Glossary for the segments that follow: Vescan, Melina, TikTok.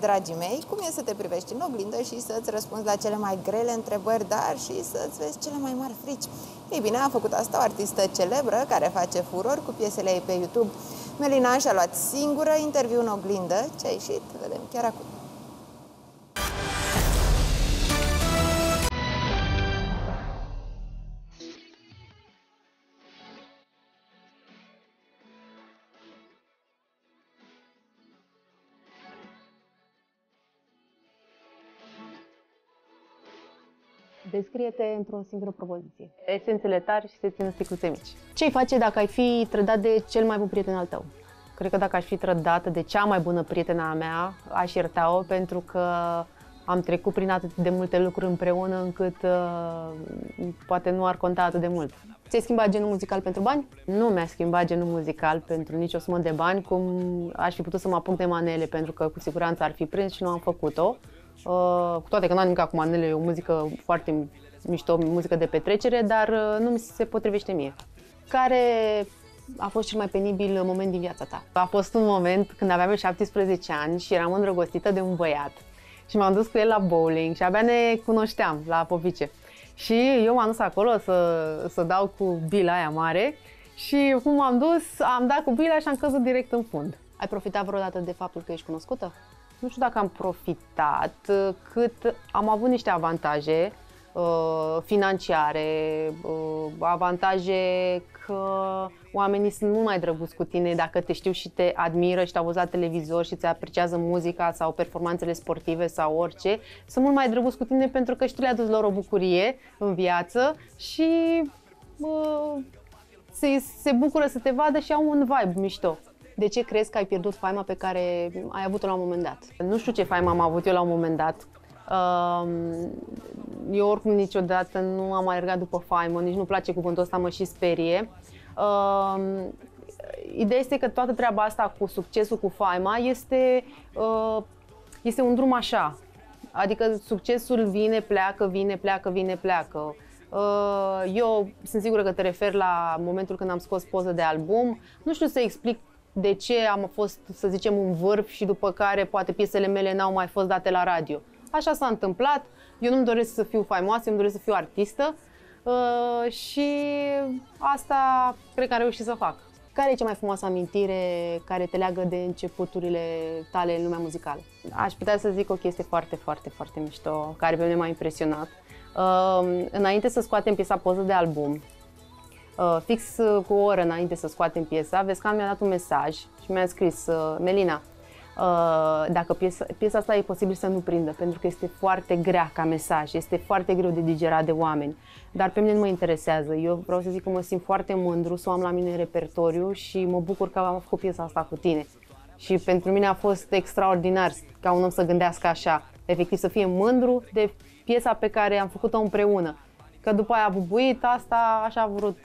Dragii mei, cum e să te privești în oglindă și să-ți răspunzi la cele mai grele întrebări, dar și să-ți vezi cele mai mari frici? Ei bine, a făcut asta o artistă celebră care face furor cu piesele ei pe YouTube. Melina și-a luat singură interviu în oglindă. Ce a ieșit? Vedem chiar acum. Descrie-te într-o singură propoziție. Esențele tari și se țină sticluțe mici. Ce-i face dacă ai fi trădat de cel mai bun prieten al tău? Cred că dacă aș fi trădată de cea mai bună prietena a mea, aș ierta-o, pentru că am trecut prin atât de multe lucruri împreună încât poate nu ar conta atât de mult. Ți-ai schimbat genul muzical pentru bani? Nu mi-a schimbat genul muzical pentru nicio sumă de bani, cum aș fi putut să mă apuc de manele, pentru că cu siguranță ar fi prins și nu am făcut-o. Cu toate că nu am nimic cu manele, e o muzică foarte mișto, muzică de petrecere, dar nu mi se potrivește mie. Care a fost cel mai penibil moment din viața ta? A fost un moment când aveam 17 ani și eram îndrăgostită de un băiat și m-am dus cu el la bowling și abia ne cunoșteam la Popice. Și eu m-am dus acolo să dau cu bila aia mare și cum m-am dus, am dat cu bila și am căzut direct în fund. Ai profitat vreodată de faptul că ești cunoscută? Nu știu dacă am profitat, cât am avut niște avantaje financiare, avantaje că oamenii sunt mult mai drăguți cu tine dacă te știu și te admiră și te-au văzut la televizor și îți apreciază muzica sau performanțele sportive sau orice. Sunt mult mai drăguți cu tine pentru că și tu le-ai dus lor o bucurie în viață și se bucură să te vadă și au un vibe mișto. De ce crezi că ai pierdut faima pe care ai avut-o la un moment dat? Nu știu ce faimă am avut eu la un moment dat. Eu oricum niciodată nu am alergat după faimă, nici nu-mi place cuvântul ăsta, mă și sperie. Ideea este că toată treaba asta cu succesul, cu faima, este un drum așa. Adică succesul vine, pleacă, vine, pleacă, vine, pleacă. Eu sunt sigură că te referi la momentul când am scos poză de album. Nu știu să explic de ce am fost, să zicem, un vârf și după care poate piesele mele n-au mai fost date la radio. Așa s-a întâmplat, eu nu-mi doresc să fiu faimoasă, eu îmi doresc să fiu artistă și asta cred că am reușit să fac. Care e cea mai frumoasă amintire care te leagă de începuturile tale în lumea muzicală? Aș putea să zic o chestie foarte, foarte, foarte mișto, care pe mine m-a impresionat. Înainte să scoatem piesa Poză de album, fix cu o oră înainte să scoatem piesa, Vescan mi-a dat un mesaj și mi-a scris: Melina, dacă piesa asta e posibil să nu prindă, pentru că este foarte grea ca mesaj, este foarte greu de digerat de oameni, dar pe mine nu mă interesează. Eu vreau să zic că mă simt foarte mândru să o am la mine în repertoriu și mă bucur că am făcut piesa asta cu tine. Și pentru mine a fost extraordinar ca un om să gândească așa, efectiv să fie mândru de piesa pe care am făcut-o împreună. Că după aia a bubuit, asta așa a vrut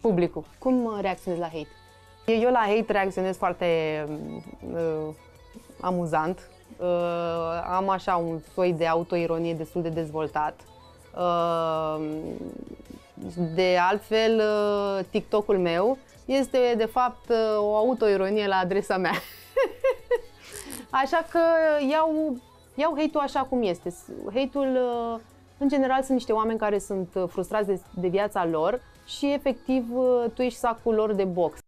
publicul. Cum reacționezi la hate? Eu la hate reacționez foarte amuzant. Am așa un soi de autoironie destul de dezvoltat. De altfel, TikTok-ul meu este de fapt o autoironie la adresa mea. Așa că iau hate-ul așa cum este. Hate-ul, în general, sunt niște oameni care sunt frustrați de viața lor și efectiv tu ești sacul lor de box.